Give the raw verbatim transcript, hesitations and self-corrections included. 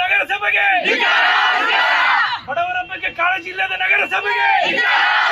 ನಗರಸಭೆಗೆ ಬಡವರ ಬಗ್ಗೆ ಕಾಳಜಿ ಇಲ್ಲದ ನಗರಸಭೆಗೆ